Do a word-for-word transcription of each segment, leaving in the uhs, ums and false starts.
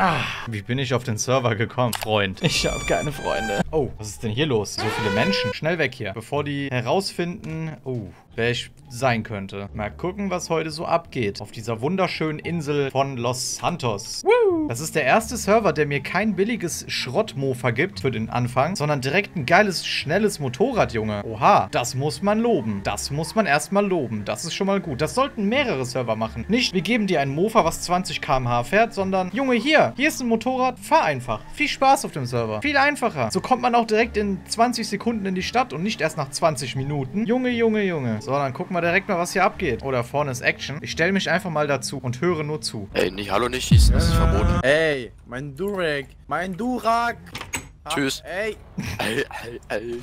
Ah, wie bin ich auf den Server gekommen? Freund. Ich habe keine Freunde. Oh, was ist denn hier los? So viele Menschen. Schnell weg hier. Bevor die herausfinden, oh, wer ich sein könnte. Mal gucken, was heute so abgeht. Auf dieser wunderschönen Insel von Los Santos. Woo! Das ist der erste Server, der mir kein billiges Schrottmofa gibt für den Anfang, sondern direkt ein geiles, schnelles Motorrad, Junge. Oha, das muss man loben. Das muss man erstmal loben. Das ist schon mal gut. Das sollten mehrere Server machen. Nicht, wir geben dir ein Mofa, was zwanzig Kilometer pro Stunde fährt, sondern, Junge, hier, hier ist ein Motorrad, fahr einfach. Viel Spaß auf dem Server. Viel einfacher. So kommt man auch direkt in zwanzig Sekunden in die Stadt und nicht erst nach zwanzig Minuten. Junge, Junge, Junge. So, dann gucken wir direkt mal, was hier abgeht. Oh, da vorne ist Action. Ich stelle mich einfach mal dazu und höre nur zu. Ey, nicht, hallo, nicht schießen, das ist verboten. Ey, mein Durek, mein Durak. Ha, tschüss. Ey. Ey, ey, ey.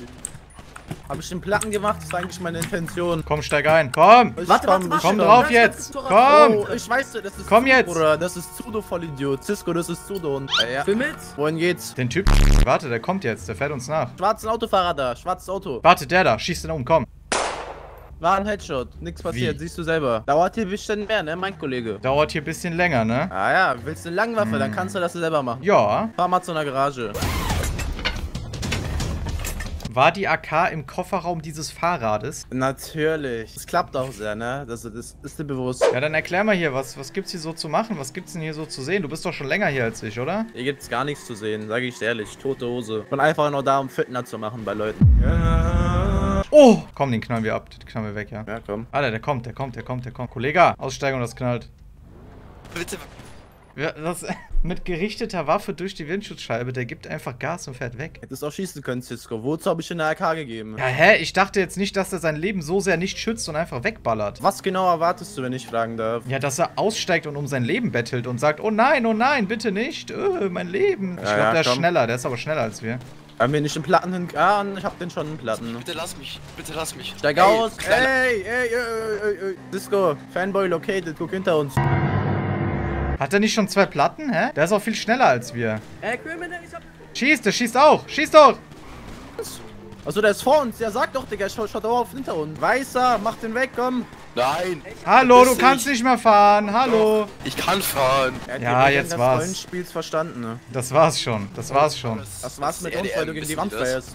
Habe ich den Platten gemacht? Das ist eigentlich meine Intention. Komm, steig ein. Komm. Ich warte, komm, warte, komm drauf jetzt. Komm. Oh, ich weiß, das ist komm jetzt. Bruder. Das ist Udo, Vollidiot. Cisko, das ist Udo. Und ja, ja. Wohin geht's? Den Typ. Warte, der kommt jetzt. Der fährt uns nach. Schwarzen Autofahrer da. Schwarzes Auto. Warte, der da. Schießt den um. Komm. War ein Headshot. Nichts passiert, wie? Siehst du selber. Dauert hier ein bisschen mehr, ne, mein Kollege? Dauert hier ein bisschen länger, ne? Ah ja, willst du eine Langwaffe? Hm. Dann kannst du das selber machen. Ja. Fahr mal zu einer Garage. War die A K im Kofferraum dieses Fahrrades? Natürlich. Das klappt auch sehr, ne? Das, das ist dir bewusst. Ja, dann erklär mal hier, was, was gibt's hier so zu machen? Was gibt's denn hier so zu sehen? Du bist doch schon länger hier als ich, oder? Hier gibt's gar nichts zu sehen, sage ich ehrlich. Tote Hose. Und einfach nur da, um Fitner zu machen bei Leuten. Ja. Oh! Komm, den knallen wir ab. Den knallen wir weg, ja? Ja, komm. Alter, der kommt, der kommt, der kommt, der kommt. Kollege, aussteigen und das knallt. Bitte. Ja, das... Mit gerichteter Waffe durch die Windschutzscheibe, der gibt einfach Gas und fährt weg. Hättest auch schießen können, Cisko. Wozu habe ich in der A K gegeben? Ja, hä? Ich dachte jetzt nicht, dass er sein Leben so sehr nicht schützt und einfach wegballert. Was genau erwartest du, wenn ich fragen darf? Ja, dass er aussteigt und um sein Leben bettelt und sagt, oh nein, oh nein, bitte nicht, öh, mein Leben. Ich ja, glaube, ja, der komm. ist schneller, der ist aber schneller als wir. Haben wir nicht einen Platten hin... Ah, ich hab den schon einen Platten. Bitte lass mich, bitte lass mich. Steig ey, aus! Ey, ey, ey, ey, ey, Cisko, Fanboy located, guck hinter uns. Hat er nicht schon zwei Platten, hä? Der ist auch viel schneller als wir. Ey, Criminal, ich hab... Schieß, der schießt auch. Schießt doch! Achso, der ist vor uns. Ja, sag doch, Digga. Schaut doch auf hinter uns. Weißer, mach den weg, komm. Nein. Hallo, du kannst nicht mehr fahren. Hallo. Ich kann fahren. Ja, jetzt war's. Das neuen Spiels verstanden, ne? Das war's schon. Das war's schon. Das war's mit uns, weil du gegen die Wand fährst.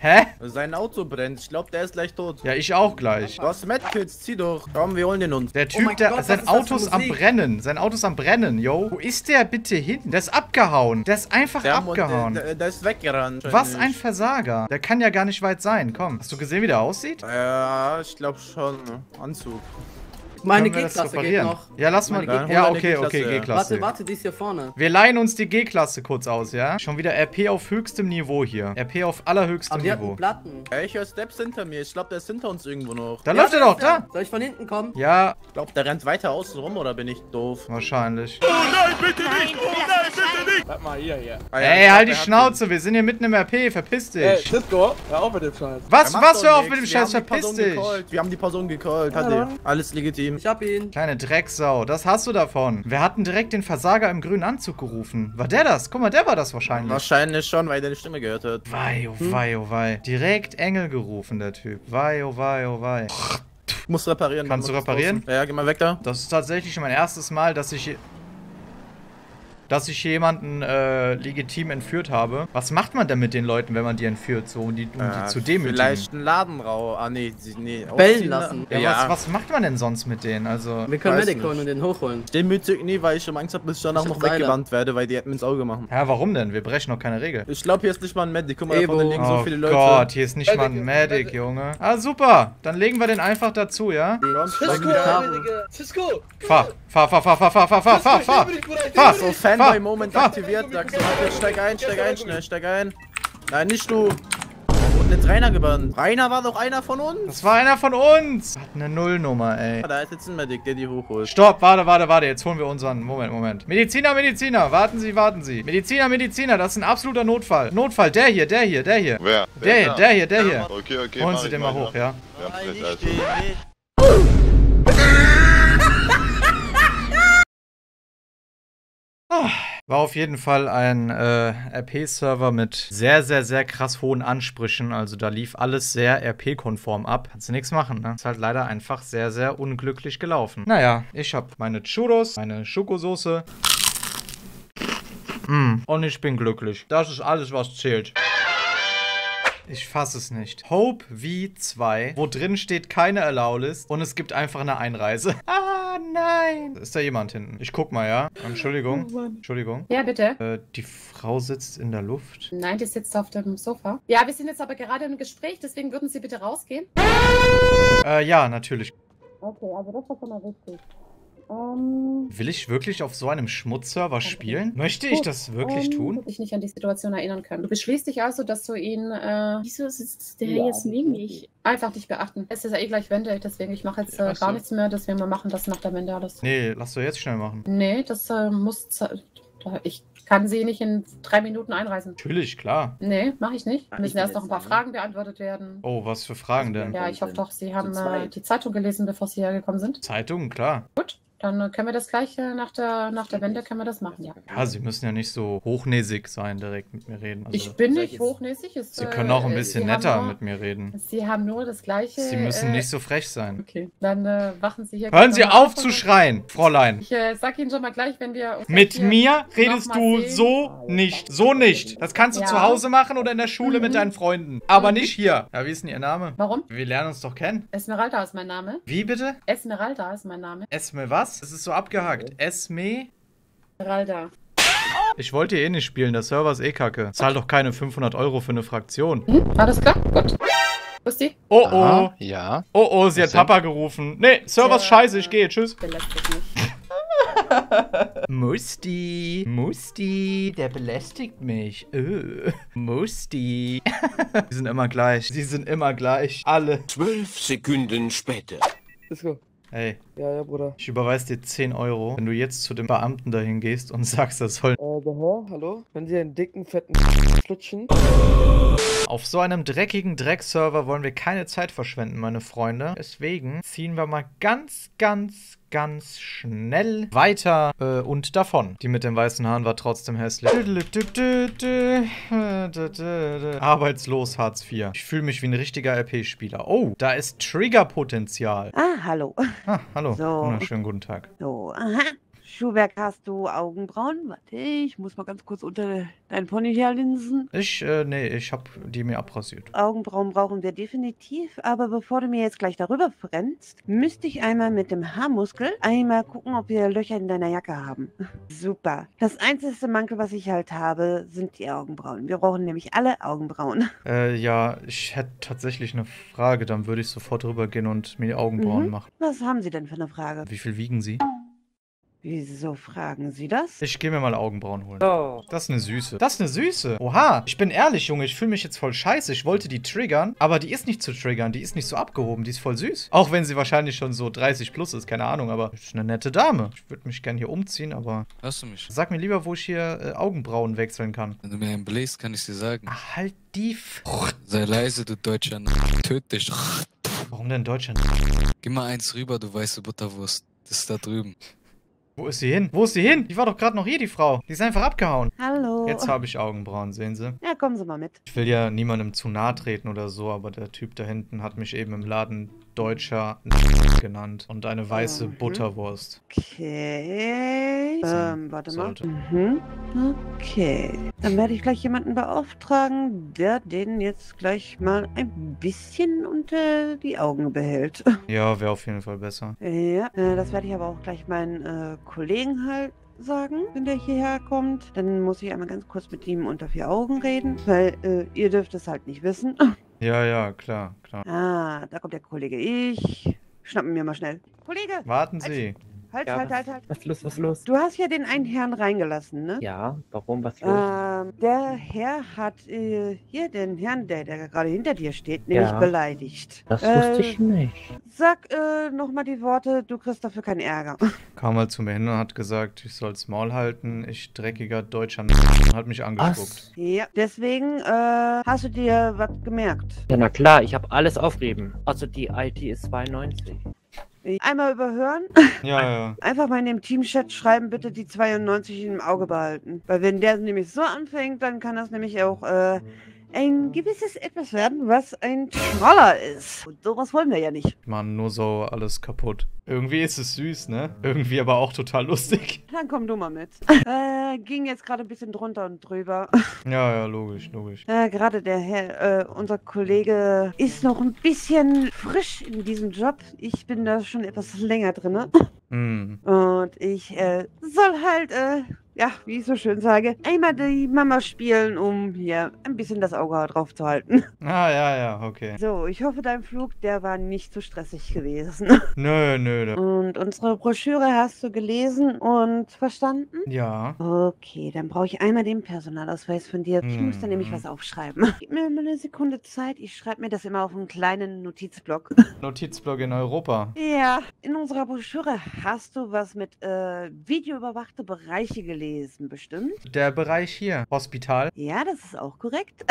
Hä? Sein Auto brennt. Ich glaube, der ist gleich tot. Ja, ich auch gleich. Du hast Medkits, zieh doch. Komm, wir holen den uns. Der Typ, oh der, Gott, sein Auto ist am Brennen. Sein Auto ist am Brennen, yo. Wo ist der bitte hin? Der ist abgehauen. Der ist einfach der abgehauen. Der, der, der ist weggerannt. Was ein Versager. Der kann ja gar nicht weit sein. Komm. Hast du gesehen, wie der aussieht? Ja, ich glaube schon. Anzug. Meine G-Klasse geht noch. Ja, lass mal. Ja, okay, okay, G-Klasse. Warte, warte, die ist hier vorne. Wir leihen uns die G-Klasse kurz aus, ja? Schon wieder R P auf höchstem Niveau hier. R P auf allerhöchstem Niveau. Aber die hatten Platten. Ja, ich höre Steps hinter mir. Ich glaube, der ist hinter uns irgendwo noch. Da läuft er doch, da. Soll ich von hinten kommen? Ja. Ich glaube, der rennt weiter außen rum, oder bin ich doof? Wahrscheinlich. Oh nein, bitte nicht! Oh nein, bitte nicht! Bleib mal hier, hier. Ey, halt die Schnauze. Wir sind hier mitten im R P. Verpiss dich. Ey, Cisko, hör auf mit dem Scheiß. Was, was, hör auf mit dem Scheiß? Verpiss dich. Wir haben die Person gecallt. Alles legitim. Ich hab ihn. Kleine Drecksau, das hast du davon. Wir hatten direkt den Versager im grünen Anzug gerufen. War der das? Guck mal, der war das wahrscheinlich. Wahrscheinlich schon, weil der die Stimme gehört hat. Wei, oh wei, oh wei. Direkt Engel gerufen, der Typ. Wei, oh wei, oh wei. Muss reparieren. Kannst du reparieren? Ja, geh mal weg da. Das ist tatsächlich mein erstes Mal, dass ich... dass ich jemanden äh, legitim entführt habe. Was macht man denn mit den Leuten, wenn man die entführt, so, um die, um ja, die zu demütigen? Vielleicht einen Ladenrau. Ah, nee, nee. Bellen lassen. Ja, ja. Was, was macht man denn sonst mit denen? Also, wir können Medic holen und den hochholen. Demütig, nee, weil ich um Angst habe, dass ich danach noch weggewandt werde, weil die hätten mir ins Auge machen. Ja, warum denn? Wir brechen noch keine Regel. Ich glaube, hier ist nicht mal ein Medic. Guck mal, da vorne liegen so viele Leute. Oh Gott, hier ist nicht mal ein Medic, Junge. Ah, super. Dann legen wir den einfach dazu, ja? Cisko, Cisko! Fahr, fahr, fahr, fahr, fahr, fahr, fahr, fahr, fahr, fahr. Fahr, so Fanboy Moment aktiviert, sagst du. Steig ein, steig ein, schnell, steig ein. Nein, nicht du. Und jetzt Rainer gebannt. Rainer war doch einer von uns. Das war einer von uns. Hat eine Nullnummer, ey. Da ist jetzt ein Medic, der die hochholt. Stopp, warte, warte, warte. Jetzt holen wir unseren. Moment, Moment. Mediziner, Mediziner. Warten Sie, warten Sie. Mediziner, Mediziner. Das ist ein absoluter Notfall. Notfall. Der hier, der hier, der hier. Wer? Der hier, der hier, der hier. Okay, okay. Holen Sie den mal hoch, ja. War auf jeden Fall ein äh, R P-Server mit sehr, sehr, sehr krass hohen Ansprüchen. Also da lief alles sehr R P-konform ab. Kannst du nichts machen, ne? Ist halt leider einfach sehr, sehr unglücklich gelaufen. Naja, ich habe meine Churros, meine Schokosoße... Mm. Und ich bin glücklich. Das ist alles, was zählt. Ich fasse es nicht. Hope V zwei, wo drin steht keine Allow-List und es gibt einfach eine Einreise. Ah, nein. Ist da jemand hinten? Ich guck mal, ja? Entschuldigung. Oh Mann. Entschuldigung. Ja, bitte. Äh, die Frau sitzt in der Luft. Nein, die sitzt auf dem Sofa. Ja, wir sind jetzt aber gerade im Gespräch, deswegen würden Sie bitte rausgehen? Äh, ja, natürlich. Okay, also das war schon mal richtig. Um, Will ich wirklich auf so einem Schmutzserver spielen? Möchte ich das wirklich um, tun? Ich mich nicht an die Situation erinnern können. Du beschließt dich also, dass du ihn... Äh, Wieso sitzt der ja, jetzt neben mich? Einfach dich beachten. Es ist ja eh gleich Wende, deswegen ich mache jetzt äh, gar nichts mehr. Deswegen wir machen das nach der Wende alles. Nee, lass du jetzt schnell machen. Nee, das äh, muss... Ich kann sie nicht in drei Minuten einreisen. Natürlich, klar. Nee, mache ich nicht. Müssen ich erst noch ein paar sagen. Fragen beantwortet werden. Oh, was für Fragen denn? Ja, ich hoffe doch, Sie haben äh, die Zeitung gelesen, bevor Sie hergekommen sind. Zeitung, klar. Gut. Dann können wir das gleich nach der, nach der Wende können wir das machen, ja. Ja, Sie müssen ja nicht so hochnäsig sein, direkt mit mir reden. Also, ich bin nicht hochnäsig. Ist, Sie können auch ein bisschen Sie netter nur, mit mir reden. Sie haben nur das Gleiche. Sie müssen äh, nicht so frech sein. Okay, dann äh, wachen Sie hier... Hören Sie auf zu schreien, Fräulein. Ich äh, sag Ihnen schon mal gleich, wenn wir... Uns mit mir redest du sehen. so nicht, so nicht. Das kannst du ja zu Hause machen oder in der Schule mhm. mit deinen Freunden. Aber mhm. nicht hier. Ja, wie ist denn Ihr Name? Warum? Wir lernen uns doch kennen. Esmeralda ist mein Name. Wie bitte? Esmeralda ist mein Name. Esme was? Es ist so abgehackt. Esme. Ralda. Ich wollte eh nicht spielen. Der Server ist eh kacke. Zahl doch keine fünfhundert Euro für eine Fraktion. Hm, alles klar? Gut. Wo ist die? Oh oh. Aha, ja. Oh oh, sie Was hat denn? Papa gerufen. Nee, Server ist ja scheiße. Ich gehe. Tschüss. Belästigt mich. Musti. Musti. Der belästigt mich. Öh. Musti. Sie sind immer gleich. Sie sind immer gleich. Alle. Zwölf Sekunden später. Let's go. Hey. Ja, ja, Bruder. Ich überweise dir zehn Euro, wenn du jetzt zu dem Beamten dahin gehst und sagst, das soll... Äh, hallo? Hallo? Können Sie einen dicken, fetten flutschen? Auf so einem dreckigen Dreckserver wollen wir keine Zeit verschwenden, meine Freunde. Deswegen ziehen wir mal ganz, ganz, ganz schnell weiter äh, und davon. Die mit den weißen Haaren war trotzdem hässlich. Arbeitslos Hartz vier. Ich fühle mich wie ein richtiger R P-Spieler. Oh, da ist Triggerpotenzial. Ah, hallo. Ah, hallo. So. Wunderschönen guten Tag. So, aha. Schuhwerk hast du Augenbrauen? Warte, ich muss mal ganz kurz unter deinen Pony herlinsen. Ich, äh, nee, ich hab die mir abrasiert. Augenbrauen brauchen wir definitiv, aber bevor du mir jetzt gleich darüber brennst, müsste ich einmal mit dem Haarmuskel einmal gucken, ob wir Löcher in deiner Jacke haben. Super. Das einzige Mankel, was ich halt habe, sind die Augenbrauen. Wir brauchen nämlich alle Augenbrauen. Äh, ja, ich hätte tatsächlich eine Frage, dann würde ich sofort rübergehen und mir die Augenbrauen mhm. machen. Was haben Sie denn für eine Frage? Wie viel wiegen Sie? Wieso fragen Sie das? Ich gehe mir mal Augenbrauen holen. Oh. Das ist eine Süße. Das ist eine Süße. Oha. Ich bin ehrlich, Junge. Ich fühle mich jetzt voll scheiße. Ich wollte die triggern, aber die ist nicht zu triggern. Die ist nicht so abgehoben. Die ist voll süß. Auch wenn sie wahrscheinlich schon so dreißig plus ist. Keine Ahnung, aber ist eine nette Dame. Ich würde mich gerne hier umziehen, aber... Hörst du mich? Sag mir lieber, wo ich hier äh, Augenbrauen wechseln kann. Wenn du mir einen bläst, kann ich dir sagen. Ach, halt die... F Sei leise, du Deutscher. Töt dich. Warum denn Deutscher? Geh mal eins rüber, du weiße Butterwurst. Das ist da drüben. Wo ist sie hin? Wo ist sie hin? Die war doch gerade noch hier, die Frau. Die ist einfach abgehauen. Hallo. Jetzt habe ich Augenbrauen, sehen Sie? Ja, kommen Sie mal mit. Ich will ja niemandem zu nahe treten oder so, aber der Typ da hinten hat mich eben im Laden Deutscher genannt. Und eine weiße mhm. Butterwurst. Okay. So, ähm, warte sollte. mal. Mhm. Okay. Dann werde ich gleich jemanden beauftragen, der den jetzt gleich mal ein bisschen unter die Augen behält. Ja, wäre auf jeden Fall besser. Ja, äh, das werde ich aber auch gleich meinen äh, Kollegen halt sagen, wenn der hierher kommt. Dann muss ich einmal ganz kurz mit ihm unter vier Augen reden, weil äh, ihr dürft es halt nicht wissen. Ja, ja, klar, klar. Ah, da kommt der Kollege. Ich schnappen mir mal schnell. Kollege! Warten Sie! Halt, ja, halt, halt, halt. Was ist los, was ist los? Du hast ja den einen Herrn reingelassen, ne? Ja, warum, was ist los? Ähm, der Herr hat äh, hier den Herrn, der, der gerade hinter dir steht, nämlich ja. beleidigt. Das äh, wusste ich nicht. Sag äh, nochmal die Worte, du kriegst dafür keinen Ärger. Kam mal zu mir hin und hat gesagt, ich soll's Maul halten, ich dreckiger Deutscher und hat mich angespuckt. Ja, deswegen äh, hast du dir was gemerkt? Ja, na klar, ich habe alles aufgegeben. Also die I T ist zweiundneunzig. Einmal überhören. Ja, ja. Einfach mal in dem Teamchat schreiben, bitte die zweiundneunzig im Auge behalten. Weil wenn der nämlich so anfängt, dann kann das nämlich auch äh, ein gewisses Etwas werden, was ein Schnaller ist. Und sowas wollen wir ja nicht. Mann, nur so alles kaputt. Irgendwie ist es süß, ne? Irgendwie aber auch total lustig. Dann komm du mal mit. Äh, ging jetzt gerade ein bisschen drunter und drüber. Ja, ja, logisch, logisch. Äh, gerade der Herr, äh, unser Kollege ist noch ein bisschen frisch in diesem Job. Ich bin da schon etwas länger drin, ne? Mm. Und ich äh, soll halt, äh, ja, wie ich so schön sage, einmal die Mama spielen, um hier ein bisschen das Auge drauf zu halten. Ah, ja, ja, okay. So, ich hoffe, dein Flug, der war nicht zu stressig gewesen. Nö, nö, nö. Und unsere Broschüre hast du gelesen und verstanden? Ja. Okay, dann brauche ich einmal den Personalausweis von dir. Ich mm. muss da nämlich was aufschreiben. Gib mir mal eine Sekunde Zeit. Ich schreibe mir das immer auf einen kleinen Notizblock. Notizblock in Europa? Ja. In unserer Broschüre hast du was mit äh, videoüberwachte Bereiche gelesen, bestimmt? Der Bereich hier. Hospital. Ja, das ist auch korrekt.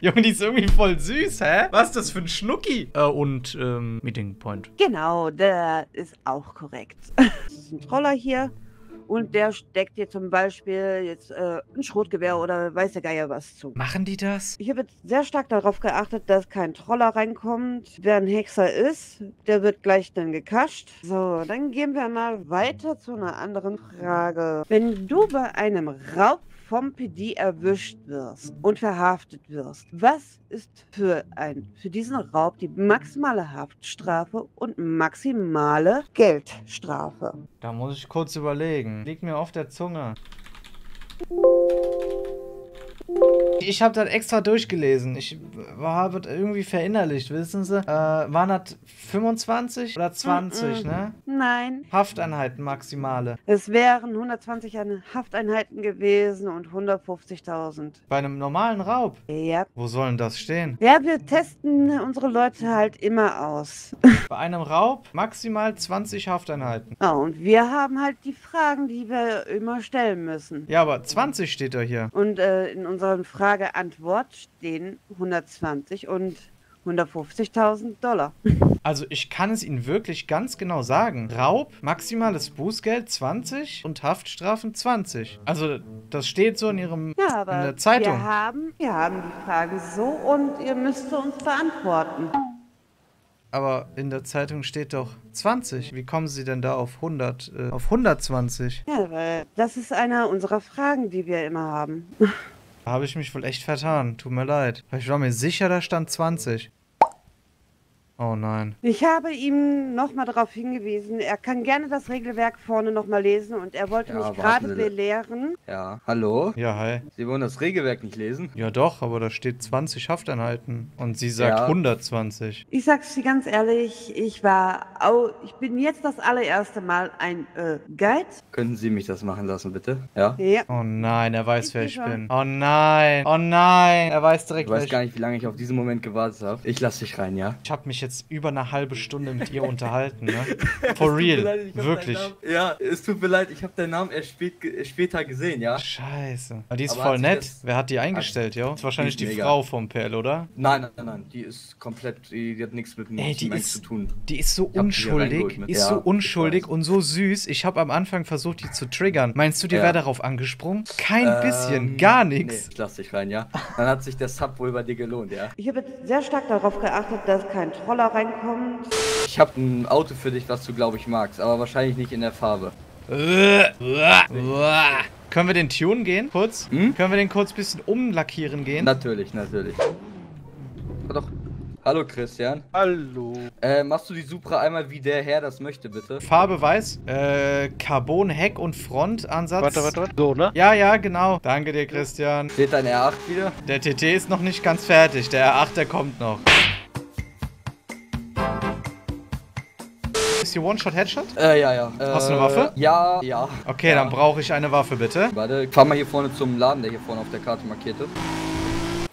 Junge, die ist irgendwie voll süß, hä? Was ist das für ein Schnucki? Äh, und, ähm, Meeting Point. Genau, der ist auch korrekt. Das ist ein Troller hier. Und der steckt dir zum Beispiel jetzt äh, ein Schrotgewehr oder weiß der Geier was zu. Machen die das? Ich habe jetzt sehr stark darauf geachtet, dass kein Troller reinkommt. Wer ein Hexer ist, der wird gleich dann gekascht. So, dann gehen wir mal weiter zu einer anderen Frage. Wenn du bei einem Raub vom P D erwischt wirst und verhaftet wirst, was ist für, ein, für diesen Raub die maximale Haftstrafe und maximale Geldstrafe? Da muss ich kurz überlegen. Liegt mir auf der Zunge. Ich habe das extra durchgelesen. Ich habe das irgendwie verinnerlicht, wissen Sie? Äh, waren das fünfundzwanzig oder zwanzig, Mm-mm. ne? Nein. Hafteinheiten maximale. Es wären hundertzwanzig Hafteinheiten gewesen und hundertfünfzigtausend. Bei einem normalen Raub? Ja. Wo soll denn das stehen? Ja, wir testen unsere Leute halt immer aus. Bei einem Raub maximal zwanzig Hafteinheiten. Ah, und wir haben halt die Fragen, die wir immer stellen müssen. Ja, aber zwanzig steht da hier. Und äh, in unseren Frage-Antwort stehen hundertzwanzig und hundertfünfzigtausend Dollar. Also ich kann es Ihnen wirklich ganz genau sagen. Raub, maximales Bußgeld zwanzig und Haftstrafen zwanzig. Also das steht so in Ihrem ja, aber in der Zeitung. Wir haben, wir haben die Frage so und ihr müsst sie uns beantworten. Aber in der Zeitung steht doch zwanzig. Wie kommen Sie denn da auf hundert, äh, auf hundertzwanzig? Ja, weil das ist einer unserer Fragen, die wir immer haben. Da habe ich mich wohl echt vertan. Tut mir leid. Ich war mir sicher, da stand zwanzig. Oh nein. Ich habe ihm nochmal darauf hingewiesen, er kann gerne das Regelwerk vorne nochmal lesen und er wollte ja, mich gerade belehren. Ja, hallo? Ja, hi. Sie wollen das Regelwerk nicht lesen? Ja doch, aber da steht zwanzig Hafteinheiten und sie sagt ja. hundertzwanzig. Ich sag's dir ganz ehrlich, ich war, au, ich bin jetzt das allererste Mal ein äh, Guide. Können Sie mich das machen lassen, bitte? Ja? Ja. Oh nein, er weiß, ich wer ich schon. bin. Oh nein, oh nein, er weiß direkt, wer ich bin. Ich weiß gar nicht, wie lange ich auf diesen Moment gewartet habe. Ich lass dich rein, ja? Ich hab mich jetzt über eine halbe Stunde mit ihr unterhalten, ne? For real, leid, wirklich. Ja, es tut mir leid, ich habe deinen Namen erst spät, später gesehen, ja? Scheiße. Aber die ist aber voll nett. Wer hat die eingestellt, ja? Das ist wahrscheinlich die mega. Frau vom Perl, oder? Nein, nein, nein, nein, die ist komplett, die, die hat nichts mit mir zu tun. Die ist so unschuldig, ist ja, so unschuldig und so süß. Ich habe am Anfang versucht, die zu triggern. Meinst du, die ja. wäre darauf angesprungen? Kein ähm, bisschen, gar nichts. Nee, lass dich rein, ja? Dann hat sich der Sub wohl bei dir gelohnt, ja? Ich habe sehr stark darauf geachtet, dass kein Troll reinkommt. Ich habe ein Auto für dich, was du, glaube ich, magst, aber wahrscheinlich nicht in der Farbe. Können wir den Tune gehen? Kurz? Hm? Können wir den kurz ein bisschen umlackieren gehen? Natürlich, natürlich. Doch. Hallo, Christian. Hallo. Äh, machst du die Supra einmal, wie der Herr das möchte, bitte? Farbe weiß, äh, Carbon, Heck und Frontansatz. Warte, warte, warte. So, ne? Ja, ja, genau. Danke dir, Christian. Steht dein R acht wieder? Der T T ist noch nicht ganz fertig. Der R acht, der kommt noch. Ist hier One-Shot-Headshot? Äh, ja, ja. Hast du eine Waffe? Ja, ja. Okay, ja. Dann brauche ich eine Waffe, bitte. Warte, fahr mal hier vorne zum Laden, der hier vorne auf der Karte markiert ist.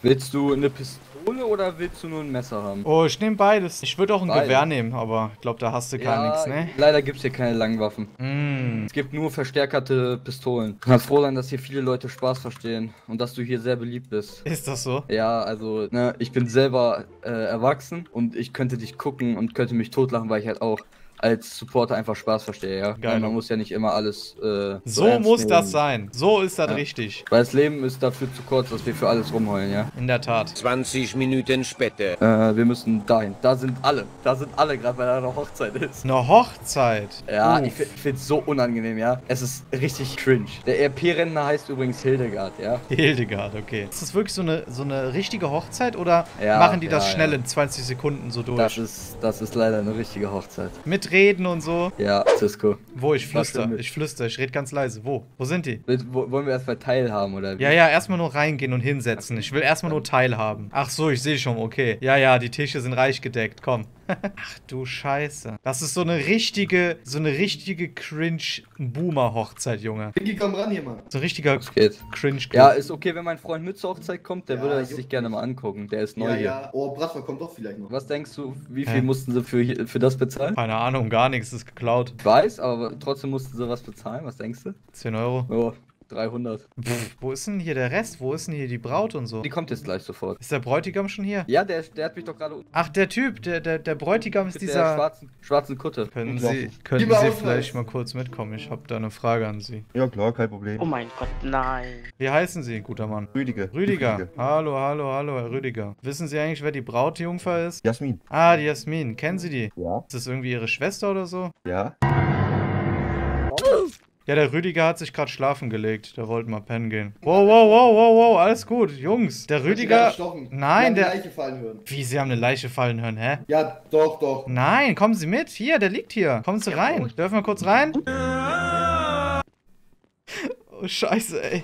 Willst du eine Pistole oder willst du nur ein Messer haben? Oh, ich nehme beides. Ich würde auch ein Beide. Gewehr nehmen, aber ich glaube, da hast du ja, gar nichts, ne? Leider gibt es hier keine langen Waffen. Mm. Es gibt nur verstärkerte Pistolen. Ich kann froh sein, dass hier viele Leute Spaß verstehen und dass du hier sehr beliebt bist. Ist das so? Ja, also, ne, ich bin selber äh, erwachsen und ich könnte dich gucken und könnte mich totlachen, weil ich halt auch als Supporter einfach Spaß verstehe, ja. Geil. Man muss ja nicht immer alles äh, so, so muss das sein. So ist das ja richtig. Weil das Leben ist dafür zu kurz, dass wir für alles rumheulen, ja. In der Tat. zwanzig Minuten später. Äh, wir müssen dahin. Da sind alle. Da sind alle, gerade weil da eine Hochzeit ist. Eine Hochzeit? Ja, Uff. ich, ich finde es so unangenehm, ja. Es ist richtig cringe. Der E R P-Rentner heißt übrigens Hildegard, ja. Hildegard, okay. Ist das wirklich so eine, so eine richtige Hochzeit oder ja, machen die ja, das schnell ja. in zwanzig Sekunden so durch? Das ist, das ist leider eine richtige Hochzeit. Mit Reden und so? Ja, Cisko. Wo? Ich flüster. Ich flüster. Ich rede ganz leise. Wo? Wo sind die? Wo, wollen wir erstmal teilhaben, oder wie? Ja, ja, erstmal nur reingehen und hinsetzen. Ich will erstmal nur teilhaben. Ach so, ich sehe schon, okay. Ja, ja, die Tische sind reich gedeckt. Komm. Ach du Scheiße. Das ist so eine richtige, so eine richtige Cringe-Boomer-Hochzeit, Junge. Vicky, komm ran hier, Mann. So ein richtiger Cringe-Club. Ja, ist okay, wenn mein Freund mit zur Hochzeit kommt, der ja, würde das sich gerne mal angucken. Der ist neu ja, hier. Ja. Oh, Bratwurst kommt doch vielleicht noch. Was denkst du, wie viel äh. mussten sie für, für das bezahlen? Keine Ahnung, gar nichts, ist geklaut. Ich weiß, aber trotzdem mussten sie was bezahlen. Was denkst du? zehn Euro. Oh. dreihundert. Pff, wo ist denn hier der Rest? Wo ist denn hier die Braut und so? Die kommt jetzt gleich sofort. Ist der Bräutigam schon hier? Ja, der, der hat mich doch gerade... Ach, der Typ, der, der, der Bräutigam ist mit dieser... Der schwarzen, schwarzen Kutte. Können Sie, können Sie vielleicht mal kurz mitkommen? Ich habe da eine Frage an Sie. Ja, klar, kein Problem. Oh mein Gott, nein. Wie heißen Sie, guter Mann? Rüdiger. Rüdiger. Rüdiger. Hallo, hallo, hallo, Herr Rüdiger. Wissen Sie eigentlich, wer die Brautjungfer ist? Jasmin. Ah, die Jasmin. Kennen Sie die? Ja. Ist das irgendwie Ihre Schwester oder so? Ja. Ja, der Rüdiger hat sich gerade schlafen gelegt. Der wollte mal pennen gehen. Wow, wow, wow, wow, wow, alles gut, Jungs. Der Rüdiger... Nein, der... Sie haben eine Leiche fallen hören. Wie, Sie haben eine Leiche fallen hören, hä? Ja, doch, doch. Nein, kommen Sie mit. Hier, der liegt hier. Kommen Sie rein. Dürfen wir kurz rein? Oh, Scheiße, ey.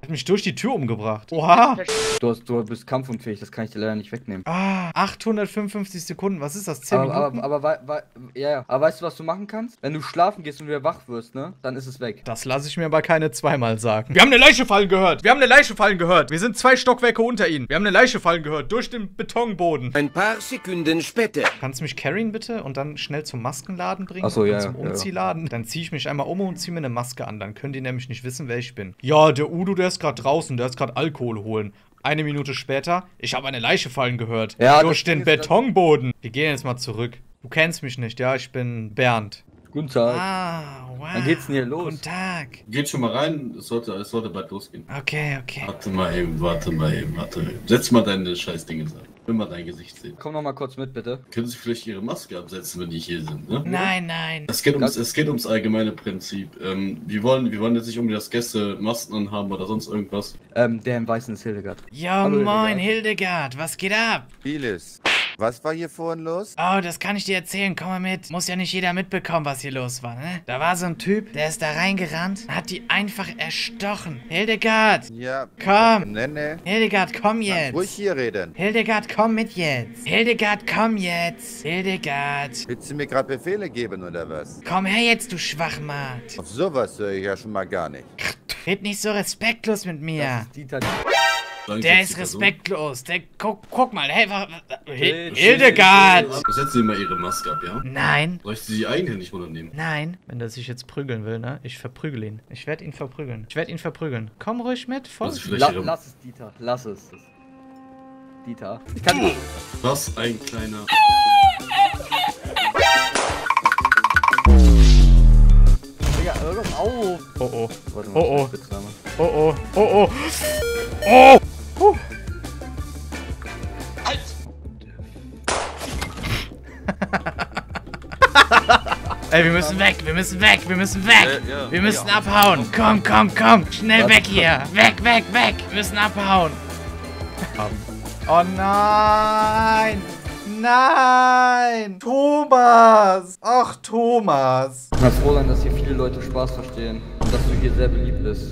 Hat mich durch die Tür umgebracht. Oha! Du, hast, du bist kampfunfähig, das kann ich dir leider nicht wegnehmen. Ah, achthundertfünfundfünfzig Sekunden, was ist das? zehn aber, Minuten? Aber, aber, aber, ja, ja. aber weißt du, was du machen kannst? Wenn du schlafen gehst und wieder wach wirst, ne? Dann ist es weg. Das lasse ich mir aber keine zweimal sagen. Wir haben eine Leiche fallen gehört! Wir haben eine Leiche fallen gehört! Wir sind zwei Stockwerke unter ihnen. Wir haben eine Leiche fallen gehört, durch den Betonboden. Ein paar Sekunden später. Kannst du mich carryen bitte und dann schnell zum Maskenladen bringen? Achso, ja. Zum Umziehladen. Ja, ja. Dann ziehe ich mich einmal um und ziehe mir eine Maske an. Dann können die nämlich nicht wissen, wer ich bin. Ja, der Udo, der ist gerade draußen, der ist gerade Alkohol holen. Eine Minute später, ich habe eine Leiche fallen gehört. Ja, durch den Betonboden. Wir gehen jetzt mal zurück. Du kennst mich nicht, ja, ich bin Bernd. Guten Tag. Ah, wow. Wann geht's denn hier los? Guten Tag. Geht schon mal rein, es sollte, es sollte bald losgehen. Okay, okay. Warte mal eben, warte mal eben, warte mal eben. Setz mal deine scheiß Dinge an. Will mal dein Gesicht sehen. Komm noch mal kurz mit, bitte. Können Sie vielleicht Ihre Maske absetzen, wenn die hier sind, ne? Nein, nein. Es geht ums, es geht ums allgemeine Prinzip. Ähm, wir, wollen, wir wollen jetzt nicht irgendwie, dass Gäste Masken anhaben oder sonst irgendwas. Ähm, der im Weißen ist Hildegard. Ja, moin, Hildegard. Hildegard. Was geht ab? Vieles. Was war hier vorhin los? Oh, das kann ich dir erzählen. Komm mal mit. Muss ja nicht jeder mitbekommen, was hier los war, ne? Da war so ein Typ, der ist da reingerannt, hat die einfach erstochen. Hildegard! Ja. Komm! Ne, ne. Hildegard, komm jetzt! Kann ruhig hier reden. Hildegard, komm mit jetzt! Hildegard, komm jetzt! Hildegard! Willst du mir gerade Befehle geben, oder was? Komm her jetzt, du Schwachmat! Auf sowas höre ich ja schon mal gar nicht. Red nicht so respektlos mit mir! Das ist Dieter. Der ist respektlos. Der guck, guck mal. Hey, hey, Hildegard! Setzen Sie mal Ihre Maske ab, ja? Nein. Soll ich Sie eigenhändig runternehmen? Nein. Wenn der sich jetzt prügeln will, ne? Ich verprügel ihn. Ich werde ihn verprügeln. Ich werde ihn verprügeln. Komm ruhig mit. Voll. La lass es, Dieter. Lass es. Dieter. Ich kann nicht. Was ein kleiner... Digga, hör doch auf. Oh, oh. Warte mal, oh, oh. Oh, oh. Oh, oh. Oh! Uh. Halt! Ey, wir müssen weg, wir müssen weg, wir müssen weg! Äh, ja. Wir müssen ja. abhauen! Komm, komm, komm! Schnell weg hier! Weg, weg, weg! Wir müssen abhauen! Oh nein! Nein! Thomas! Ach, Thomas! Ich bin froh sein, dass hier viele Leute Spaß verstehen und dass du hier sehr beliebt bist.